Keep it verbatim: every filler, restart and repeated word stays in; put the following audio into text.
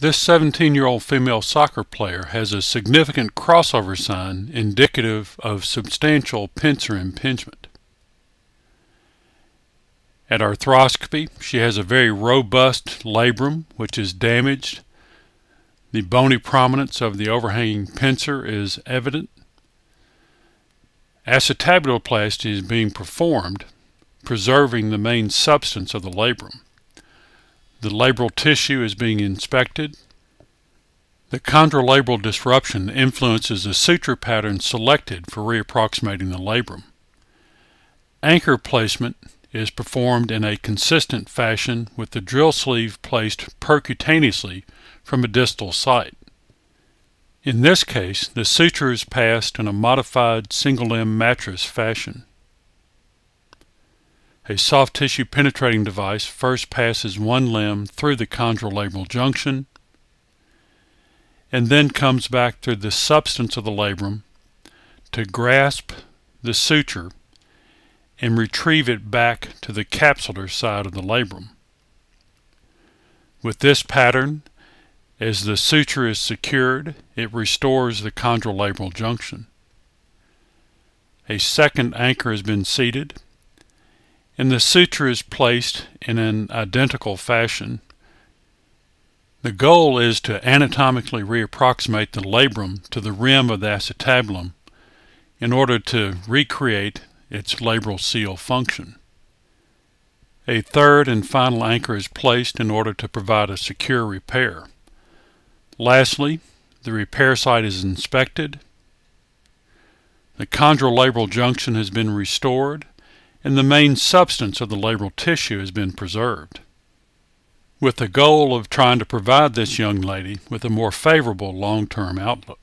This seventeen-year-old female soccer player has a significant crossover sign indicative of substantial pincer impingement. At arthroscopy, she has a very robust labrum, which is damaged. The bony prominence of the overhanging pincer is evident. Acetabularplasty is being performed, preserving the main substance of the labrum. The labral tissue is being inspected. The chondrolabral disruption influences the suture pattern selected for reapproximating the labrum. Anchor placement is performed in a consistent fashion with the drill sleeve placed percutaneously from a distal site. In this case, the suture is passed in a modified single-limb mattress fashion. A soft tissue penetrating device first passes one limb through the chondrolabral junction and then comes back through the substance of the labrum to grasp the suture and retrieve it back to the capsular side of the labrum. With this pattern, as the suture is secured, it restores the chondrolabral junction. A second anchor has been seated, and the suture is placed in an identical fashion. The goal is to anatomically reapproximate the labrum to the rim of the acetabulum in order to recreate its labral seal function. A third and final anchor is placed in order to provide a secure repair. Lastly, the repair site is inspected. The chondrolabral junction has been restored, and the main substance of the labral tissue has been preserved, with the goal of trying to provide this young lady with a more favorable long-term outlook.